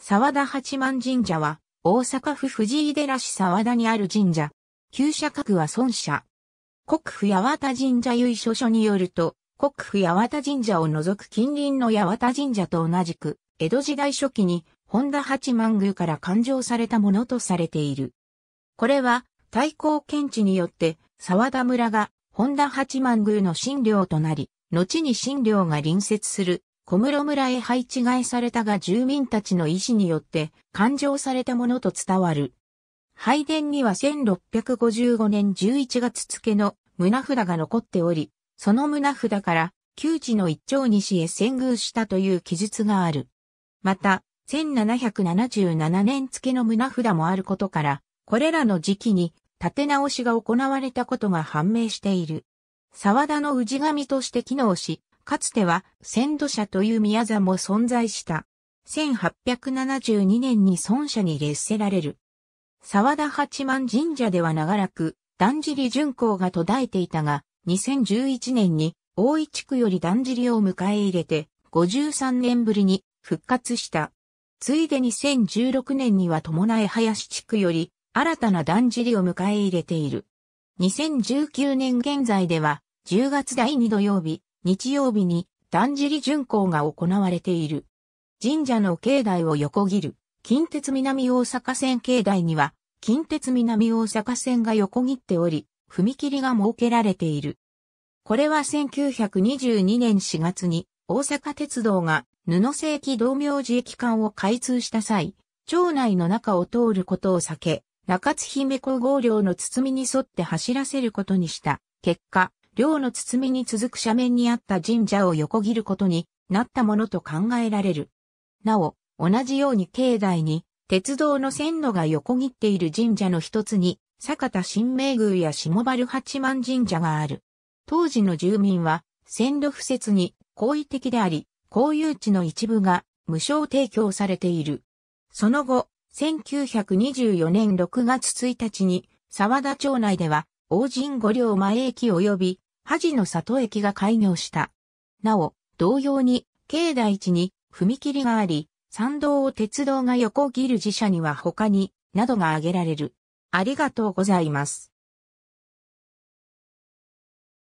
沢田八幡神社は、大阪府藤井寺市沢田にある神社。旧社格は孫社。国府八幡神社由緒書によると、国府八幡神社を除く近隣の八幡神社と同じく、江戸時代初期に本多八幡宮から勘定されたものとされている。これは、太閤検地によって、沢田村が本多八幡宮の神領となり、後に神領が隣接する小室村へ配置換えされたが住民たちの意思によって勘定されたものと伝わる。拝殿には1655年11月付の棟札が残っており、その棟札から旧地の一丁西へ遷宮したという記述がある。また、1777年付の棟札もあることから、これらの時期に建て直しが行われたことが判明している。沢田の氏神として機能し、かつては先土社という宮座も存在した。1872年に孫社に列せられる。沢田八幡神社では長らく、だんじり巡行が途絶えていたが、2011年に大井地区よりだんじりを迎え入れて、53年ぶりに復活した。ついでに2016年には伴江林地区より、新たなだんじりを迎え入れている。2019年現在では、10月第2土曜日、日曜日に、だんじり巡行が行われている。神社の境内を横切る、近鉄南大阪線境内には、近鉄南大阪線が横切っており、踏切が設けられている。これは1922年4月に、大阪鉄道が、布瀬駅道明寺駅間を開通した際、町内の中を通ることを避け、中津姫子号両の堤に沿って走らせることにした。結果、両の堤に続く斜面にあった神社を横切ることになったものと考えられる。なお、同じように境内に鉄道の線路が横切っている神社の一つに、酒田神明宮や下原八幡神社がある。当時の住民は、線路敷設に好意的であり、公有地の一部が無償提供されている。その後、1924年6月1日に、沢田町内では、大神御陵前駅及び、萩の里駅が開業した。なお、同様に、境内地に踏切があり、参道を鉄道が横切る寺社には他になどが挙げられる。ありがとうございます。